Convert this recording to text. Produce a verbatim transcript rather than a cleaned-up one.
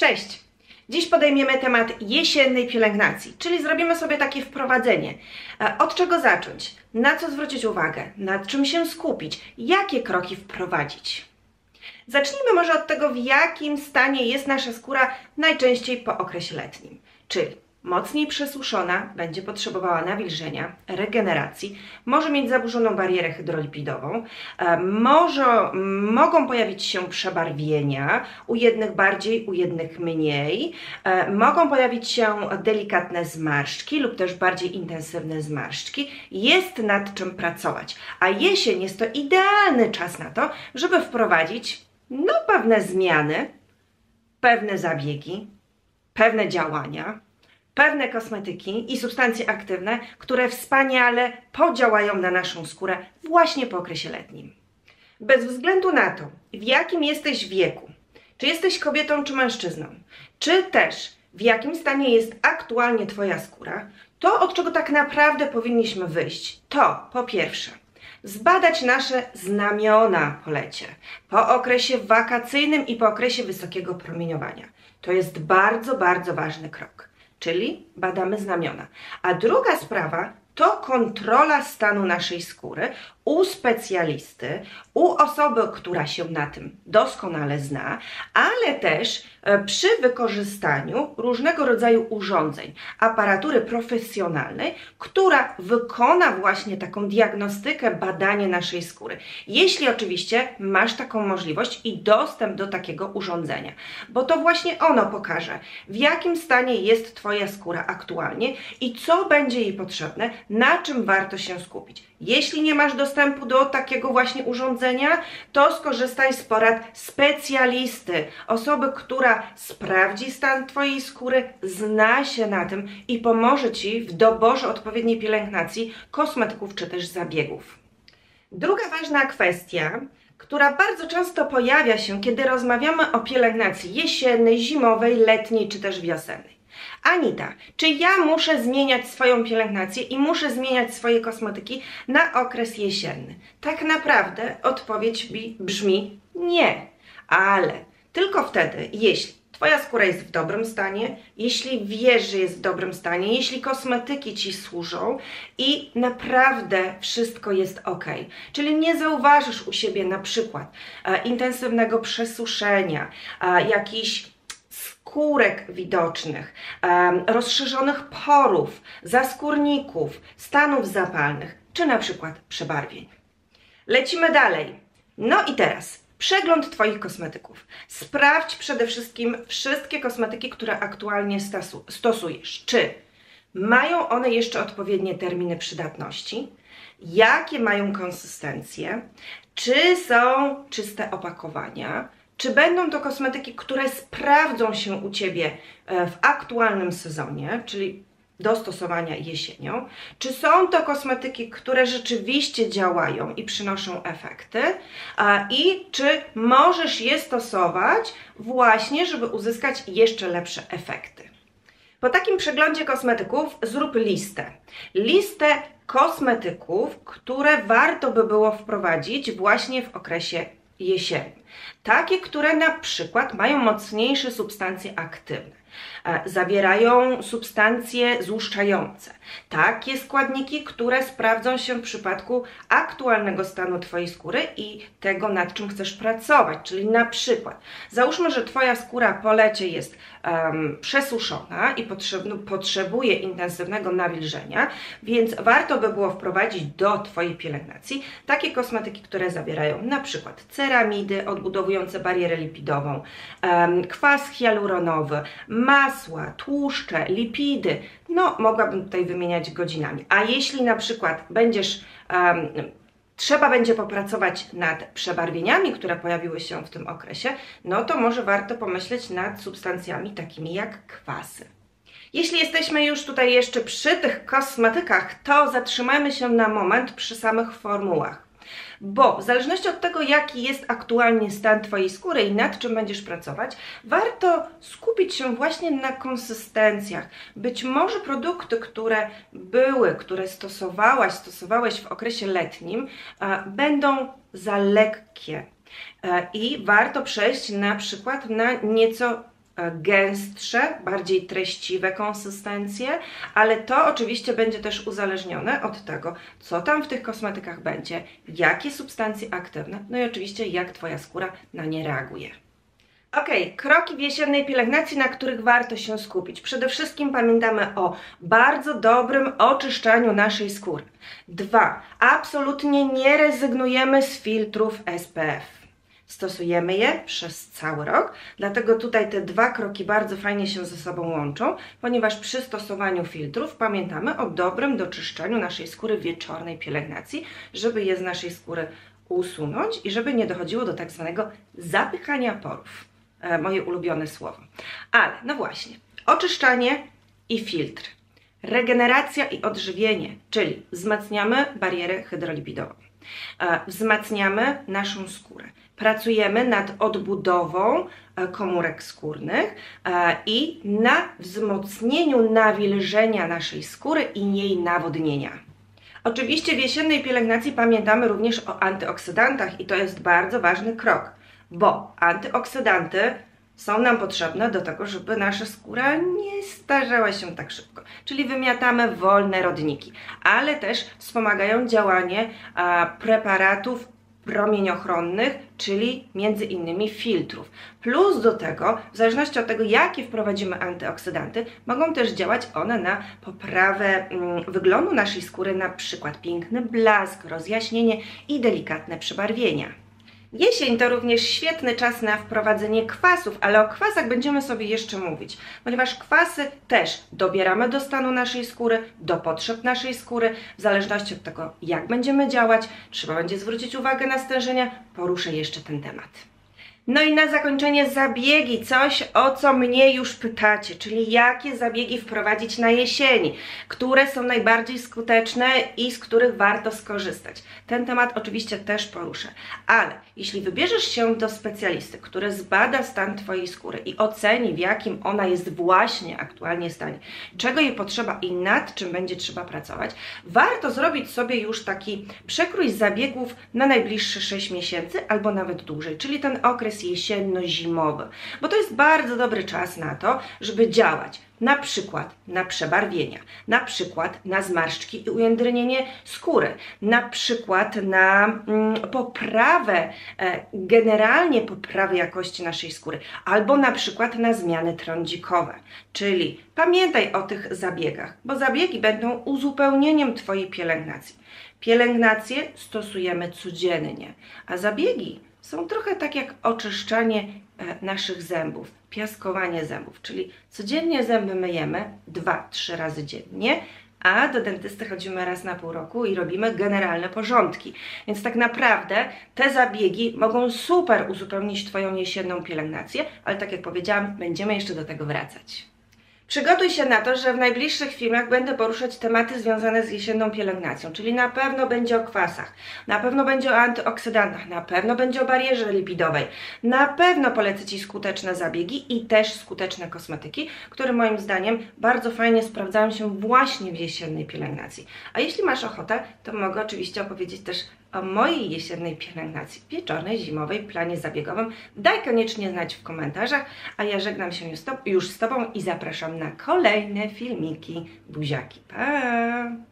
Cześć! Dziś podejmiemy temat jesiennej pielęgnacji, czyli zrobimy sobie takie wprowadzenie. Od czego zacząć? Na co zwrócić uwagę? Nad czym się skupić? Jakie kroki wprowadzić? Zacznijmy może od tego, w jakim stanie jest nasza skóra najczęściej po okresie letnim. Czyli mocniej przesuszona, będzie potrzebowała nawilżenia, regeneracji, może mieć zaburzoną barierę hydrolipidową, może, mogą pojawić się przebarwienia, u jednych bardziej, u jednych mniej, mogą pojawić się delikatne zmarszczki lub też bardziej intensywne zmarszczki. Jest nad czym pracować, a jesień jest to idealny czas na to, żeby wprowadzić no, pewne zmiany, pewne zabiegi, pewne działania, pewne kosmetyki i substancje aktywne, które wspaniale podziałają na naszą skórę właśnie po okresie letnim. Bez względu na to, w jakim jesteś wieku, czy jesteś kobietą czy mężczyzną, czy też w jakim stanie jest aktualnie Twoja skóra, to od czego tak naprawdę powinniśmy wyjść, to po pierwsze zbadać nasze znamiona po lecie, po okresie wakacyjnym i po okresie wysokiego promieniowania. To jest bardzo, bardzo ważny krok. Czyli badamy znamiona. A druga sprawa to kontrola stanu naszej skóry u specjalisty, u osoby, która się na tym doskonale zna, ale też przy wykorzystaniu różnego rodzaju urządzeń, aparatury profesjonalnej, która wykona właśnie taką diagnostykę, badanie naszej skóry. Jeśli oczywiście masz taką możliwość i dostęp do takiego urządzenia, bo to właśnie ono pokaże, w jakim stanie jest Twoja skóra aktualnie i co będzie jej potrzebne, na czym warto się skupić. Jeśli nie masz dostępu do takiego właśnie urządzenia, to skorzystaj z porad specjalisty, osoby, która sprawdzi stan Twojej skóry, zna się na tym i pomoże Ci w doborze odpowiedniej pielęgnacji, kosmetyków czy też zabiegów. Druga ważna kwestia, która bardzo często pojawia się, kiedy rozmawiamy o pielęgnacji jesiennej, zimowej, letniej czy też wiosennej. Anita, czy ja muszę zmieniać swoją pielęgnację i muszę zmieniać swoje kosmetyki na okres jesienny? Tak naprawdę odpowiedź brzmi nie, ale tylko wtedy, jeśli Twoja skóra jest w dobrym stanie, jeśli wiesz, że jest w dobrym stanie, jeśli kosmetyki Ci służą i naprawdę wszystko jest ok. Czyli nie zauważysz u siebie na przykład e, intensywnego przesuszenia, e, jakichś skórek widocznych, rozszerzonych porów, zaskórników, stanów zapalnych, czy na przykład przebarwień. Lecimy dalej. No i teraz przegląd Twoich kosmetyków. Sprawdź przede wszystkim wszystkie kosmetyki, które aktualnie stosujesz. Czy mają one jeszcze odpowiednie terminy przydatności? Jakie mają konsystencje? Czy są czyste opakowania? Czy będą to kosmetyki, które sprawdzą się u Ciebie w aktualnym sezonie, czyli do stosowania jesienią? Czy są to kosmetyki, które rzeczywiście działają i przynoszą efekty? I czy możesz je stosować właśnie, żeby uzyskać jeszcze lepsze efekty? Po takim przeglądzie kosmetyków zrób listę. Listę kosmetyków, które warto by było wprowadzić właśnie w okresie jesiennym. Takie, które na przykład mają mocniejsze substancje aktywne, zawierają substancje złuszczające, takie składniki, które sprawdzą się w przypadku aktualnego stanu Twojej skóry i tego, nad czym chcesz pracować, czyli na przykład załóżmy, że Twoja skóra po lecie jest um, przesuszona i potrzebuje intensywnego nawilżenia, więc warto by było wprowadzić do Twojej pielęgnacji takie kosmetyki, które zawierają na przykład ceramidy odbudowujące barierę lipidową, um, kwas hialuronowy, masła, tłuszcze, lipidy, no mogłabym tutaj wymieniać godzinami. A jeśli na przykład będziesz, um, trzeba będzie popracować nad przebarwieniami, które pojawiły się w tym okresie, no to może warto pomyśleć nad substancjami takimi jak kwasy. Jeśli jesteśmy już tutaj jeszcze przy tych kosmetykach, to zatrzymajmy się na moment przy samych formułach. Bo w zależności od tego, jaki jest aktualnie stan Twojej skóry i nad czym będziesz pracować, warto skupić się właśnie na konsystencjach. Być może produkty, które były, które stosowałaś, stosowałeś w okresie letnim, będą za lekkie i warto przejść na przykład na nieco gęstsze, bardziej treściwe konsystencje, ale to oczywiście będzie też uzależnione od tego, co tam w tych kosmetykach będzie, jakie substancje aktywne, no i oczywiście jak Twoja skóra na nie reaguje. Ok, kroki w jesiennej pielęgnacji, na których warto się skupić. Przede wszystkim pamiętamy o bardzo dobrym oczyszczaniu naszej skóry. Dwa, absolutnie nie rezygnujemy z filtrów S P F. Stosujemy je przez cały rok, dlatego tutaj te dwa kroki bardzo fajnie się ze sobą łączą, ponieważ przy stosowaniu filtrów pamiętamy o dobrym doczyszczaniu naszej skóry wieczornej pielęgnacji, żeby je z naszej skóry usunąć i żeby nie dochodziło do tak zwanego zapychania porów. E, moje ulubione słowo. Ale no właśnie, oczyszczanie i filtr. Regeneracja i odżywienie, czyli wzmacniamy barierę hydrolipidową, e, wzmacniamy naszą skórę. Pracujemy nad odbudową komórek skórnych i na wzmocnieniu nawilżenia naszej skóry i jej nawodnienia. Oczywiście w jesiennej pielęgnacji pamiętamy również o antyoksydantach i to jest bardzo ważny krok, bo antyoksydanty są nam potrzebne do tego, żeby nasza skóra nie starzała się tak szybko. Czyli wymiatamy wolne rodniki, ale też wspomagają działanie preparatów promieniochronnych, czyli między innymi filtrów. Plus do tego, w zależności od tego, jakie wprowadzimy antyoksydanty, mogą też działać one na poprawę wyglądu naszej skóry, na przykład piękny blask, rozjaśnienie i delikatne przebarwienia. Jesień to również świetny czas na wprowadzenie kwasów, ale o kwasach będziemy sobie jeszcze mówić, ponieważ kwasy też dobieramy do stanu naszej skóry, do potrzeb naszej skóry, w zależności od tego, jak będziemy działać, trzeba będzie zwrócić uwagę na stężenia, poruszę jeszcze ten temat. No i na zakończenie zabiegi, coś o co mnie już pytacie, czyli jakie zabiegi wprowadzić na jesieni, które są najbardziej skuteczne i z których warto skorzystać. Ten temat oczywiście też poruszę, ale jeśli wybierzesz się do specjalisty, który zbada stan Twojej skóry i oceni, w jakim ona jest właśnie aktualnie stanie, czego jej potrzeba i nad czym będzie trzeba pracować, warto zrobić sobie już taki przekrój zabiegów na najbliższe sześć miesięcy albo nawet dłużej, czyli ten okres jesienno-zimowy, bo to jest bardzo dobry czas na to, żeby działać na przykład na przebarwienia, na przykład na zmarszczki i ujędrnienie skóry, na przykład na mm, poprawę, e, generalnie poprawę jakości naszej skóry, albo na przykład na zmiany trądzikowe. Czyli pamiętaj o tych zabiegach, bo zabiegi będą uzupełnieniem Twojej pielęgnacji. Pielęgnację stosujemy codziennie, a zabiegi są trochę tak jak oczyszczanie naszych zębów, piaskowanie zębów, czyli codziennie zęby myjemy dwa trzy razy dziennie, a do dentysty chodzimy raz na pół roku i robimy generalne porządki. Więc tak naprawdę te zabiegi mogą super uzupełnić Twoją jesienną pielęgnację, ale tak jak powiedziałam, będziemy jeszcze do tego wracać. Przygotuj się na to, że w najbliższych filmach będę poruszać tematy związane z jesienną pielęgnacją, czyli na pewno będzie o kwasach, na pewno będzie o antyoksydantach, na pewno będzie o barierze lipidowej, na pewno polecę Ci skuteczne zabiegi i też skuteczne kosmetyki, które moim zdaniem bardzo fajnie sprawdzają się właśnie w jesiennej pielęgnacji. A jeśli masz ochotę, to mogę oczywiście opowiedzieć też o mojej jesiennej pielęgnacji, wieczornej, zimowej, planie zabiegowym. Daj koniecznie znać w komentarzach, a ja żegnam się już z Tobą i zapraszam na kolejne filmiki. Buziaki, pa!